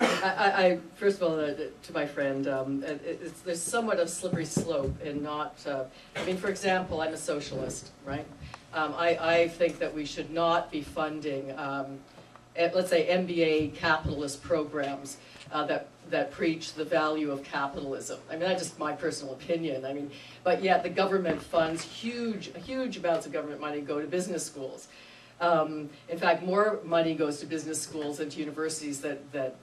I first of all, to my friend, there's somewhat of slippery slope in not, I mean, for example, I'm a socialist, right? I think that we should not be funding, let's say, MBA capitalist programs that preach the value of capitalism. I mean, that's just my personal opinion. I mean, but yet the government funds huge amounts of government money go to business schools. In fact, more money goes to business schools and to universities that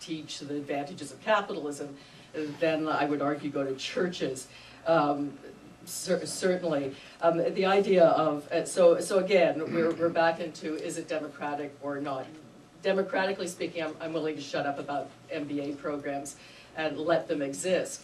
teach the advantages of capitalism than, I would argue, go to churches. Certainly. The idea of, so again, we're back into, is it democratic or not? Democratically speaking, I'm willing to shut up about MBA programs and let them exist.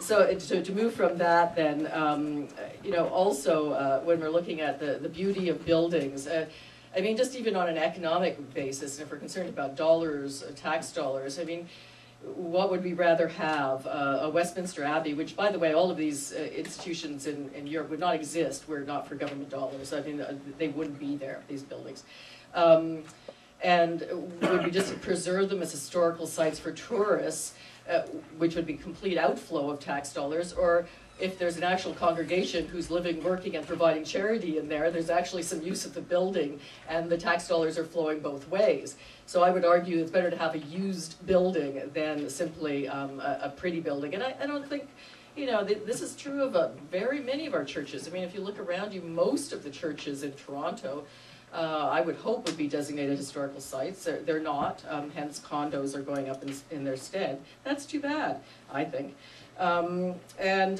So to move from that, then, you know, also when we're looking at the beauty of buildings, I mean, just even on an economic basis, and if we're concerned about dollars, tax dollars, I mean, what would we rather have? A Westminster Abbey, which, by the way, all of these institutions in Europe would not exist were it not for government dollars. I mean, they wouldn't be there, these buildings. And would we just preserve them as historical sites for tourists, which would be complete outflow of tax dollars, or if there's an actual congregation who's living, working, and providing charity in there, there's actually some use of the building, and the tax dollars are flowing both ways. So I would argue it's better to have a used building than simply a pretty building. And I don't think, you know, this is true of very many of our churches. I mean, if you look around you, most of the churches in Toronto, I would hope, would be designated historical sites. They're not, hence condos are going up in their stead. That's too bad, I think. And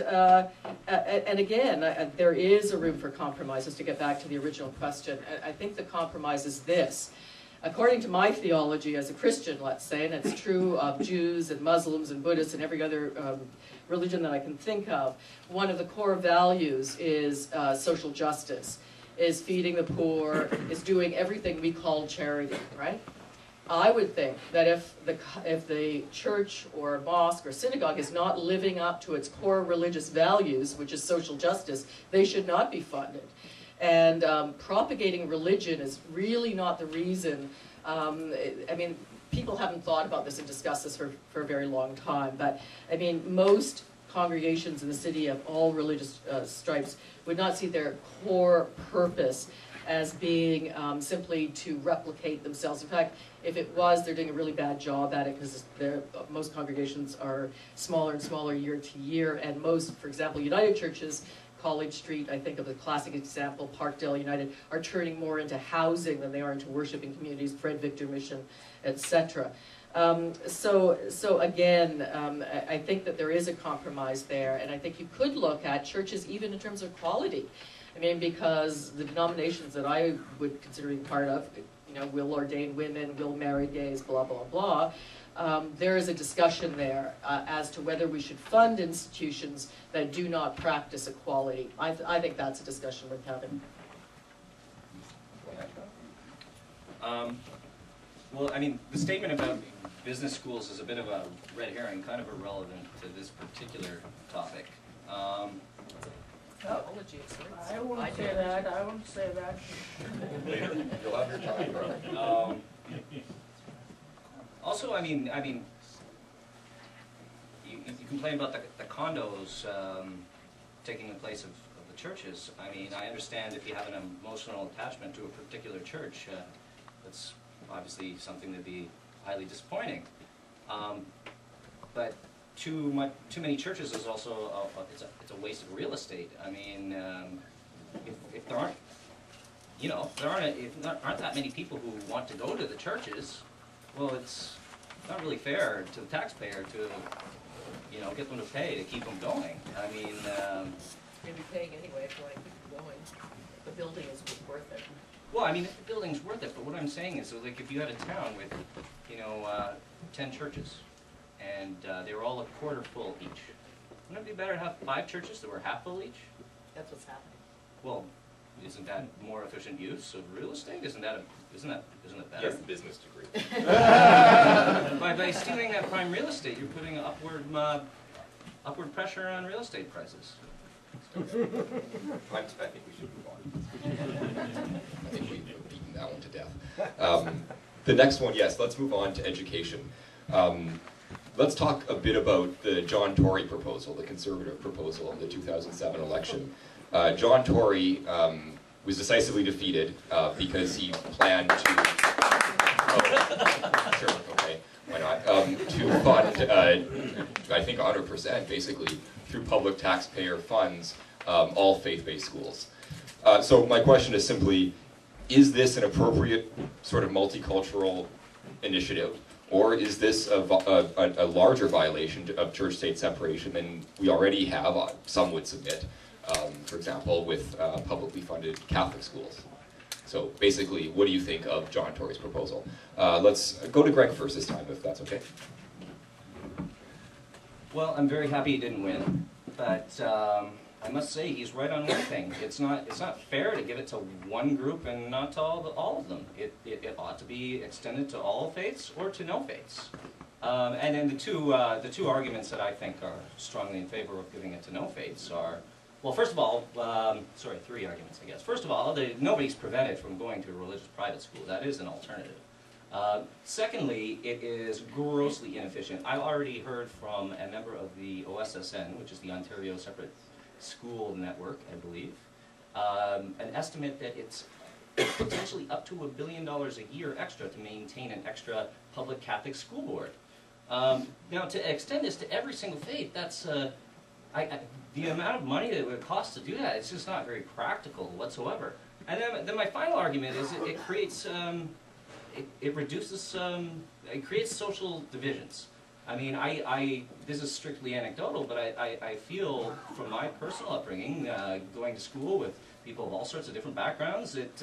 again, there is a room for compromises, to get back to the original question. I think the compromise is this. According to my theology as a Christian, let's say, and it's true of Jews and Muslims and Buddhists and every other religion that I can think of, one of the core values is social justice, is feeding the poor, is doing everything we call charity, right? I would think that if the church or mosque or synagogue is not living up to its core religious values, which is social justice, they should not be funded. And propagating religion is really not the reason. I mean, people haven't thought about this and discussed this for a very long time, but I mean, most congregations in the city of all religious stripes would not see their core purpose as being simply to replicate themselves. In fact, if it was, they're doing a really bad job at it, because most congregations are smaller and smaller year to year, and most, for example, United Churches, College Street, I think of the classic example, Parkdale United, are turning more into housing than they are into worshiping communities, Fred Victor Mission, etc. So again, I think that there is a compromise there, and I think you could look at churches even in terms of quality. I mean, because the denominations that I would consider being part of, you know, will ordain women, will marry gays, blah, blah, blah. There is a discussion there as to whether we should fund institutions that do not practice equality. I think that's a discussion worth having. Well, I mean, the statement about business schools is a bit of a red herring, kind of irrelevant to this particular topic. I wouldn't say that. I wouldn't say that. Later, you'll have your time, bro. Also, I mean, you complain about the condos taking the place of the churches. I mean, I understand if you have an emotional attachment to a particular church, that's obviously something that'd be highly disappointing. But too many churches is also it's a waste of real estate. I mean, if there aren't, you know, if there aren't that many people who want to go to the churches, well, it's not really fair to the taxpayer to, you know, get them to pay to keep them going. I mean, they'd be paying anyway if you want to keep them going. The building is worth it. Well, I mean, if the building's worth it, but what I'm saying is, like, if you had a town with, you know, 10 churches, and they were all a quarter full each, wouldn't it be better to have 5 churches that were half full each? That's what's happening. Well, isn't that more efficient use of real estate? Isn't that better? Yes, business degree. By stealing that prime real estate, you're putting upward pressure on real estate prices. Okay. I think we should move on. I think we've beaten that one to death. The next one, yes, let's move on to education. Let's talk a bit about the John Tory proposal, the Conservative proposal in the 2007 election. John Tory was decisively defeated because he planned to... Oh, sure, okay, why not? To fund, I think 100% basically, through public taxpayer funds, all faith-based schools. So my question is simply, is this an appropriate sort of multicultural initiative, or is this a larger violation of church-state separation than we already have, some would submit, for example, with publicly funded Catholic schools? So basically, what do you think of John Tory's proposal? Let's go to Greg first this time, if that's okay. Well, I'm very happy he didn't win, but I must say he's right on one thing. It's not fair to give it to one group and not to all of them. It ought to be extended to all faiths or to no faiths. And then the two arguments that I think are strongly in favor of giving it to no faiths are, well, first of all, sorry, three arguments, I guess. First of all, nobody's prevented from going to a religious private school. That is an alternative. Secondly, it is grossly inefficient. I already heard from a member of the OSSN, which is the Ontario Separate School Network, I believe, an estimate that it's potentially up to $1 billion a year extra to maintain an extra public Catholic school board. Now, to extend this to every single faith, that's the amount of money that it would cost to do that, it's just not very practical whatsoever. And then my final argument is it creates, it creates social divisions. I mean, this is strictly anecdotal, but I feel from my personal upbringing, going to school with people of all sorts of different backgrounds, it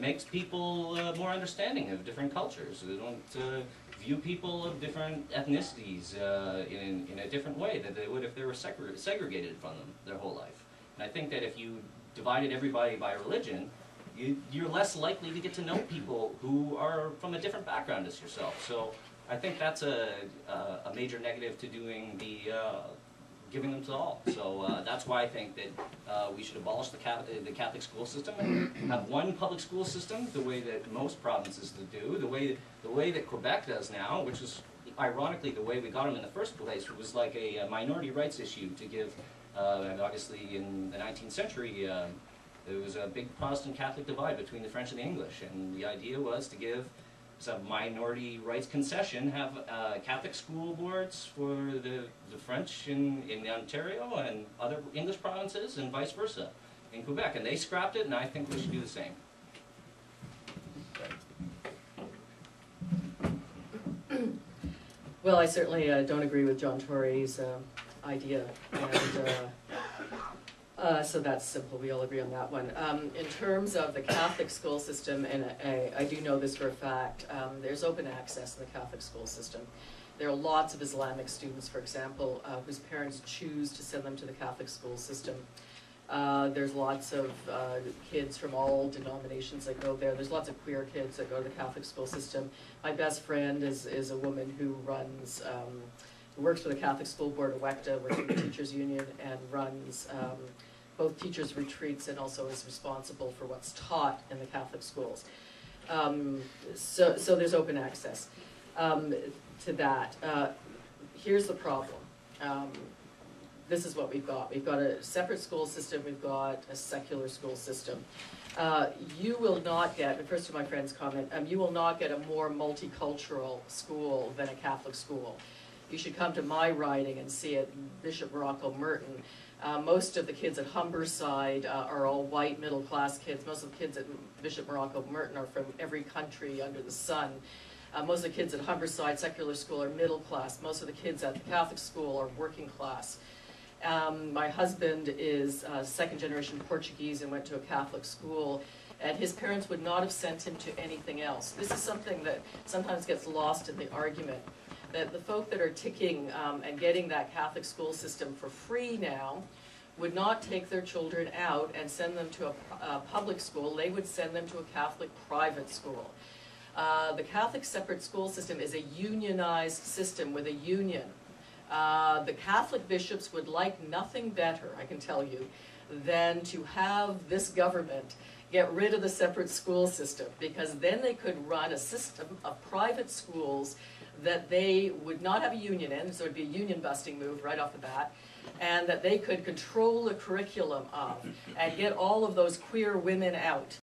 makes people more understanding of different cultures. They don't view people of different ethnicities in a different way than they would if they were segregated from them their whole life. And I think that if you divided everybody by religion, you're less likely to get to know people who are from a different background as yourself. So I think that's a major negative to doing the giving them to all. So that's why I think that we should abolish the Catholic school system and have one public school system, the way that most provinces do, the way that Quebec does now, which is ironically the way we got them in the first place. It was like a minority rights issue to give, and obviously in the 19th century. There was a big Protestant-Catholic divide between the French and the English, and the idea was to give some minority rights concession, have Catholic school boards for the French in Ontario and other English provinces, and vice versa in Quebec. And they scrapped it, and I think we should do the same. Well, I certainly don't agree with John Tory's idea. And, so that's simple, we all agree on that one. In terms of the Catholic school system, and I do know this for a fact, there's open access in the Catholic school system. There are lots of Islamic students, for example, whose parents choose to send them to the Catholic school system. There's lots of kids from all denominations that go there. There's lots of queer kids that go to the Catholic school system. My best friend is a woman who runs, works for the Catholic School Board of OECTA, works for the Teachers Union, and runs both teachers' retreats and also is responsible for what's taught in the Catholic schools. So there's open access to that. Here's the problem. This is what we've got. We've got a separate school system. We've got a secular school system. You will not get, and first to my friend's comment, you will not get a more multicultural school than a Catholic school. You should come to my riding and see it, Bishop Marrocco Merton. Most of the kids at Humberside are all white, middle-class kids. Most of the kids at Bishop Marrocco Merton are from every country under the sun. Most of the kids at Humberside Secular School are middle-class. Most of the kids at the Catholic school are working-class. My husband is second-generation Portuguese and went to a Catholic school, and his parents would not have sent him to anything else. This is something that sometimes gets lost in the argument, that the folk that are ticking and getting that Catholic school system for free now would not take their children out and send them to a public school. They would send them to a Catholic private school. The Catholic separate school system is a unionized system with a union. The Catholic bishops would like nothing better, I can tell you, than to have this government get rid of the separate school system, because then they could run a system of private schools that they would not have a union in, so it would be a union busting move right off the bat, and that they could control the curriculum of and get all of those queer women out.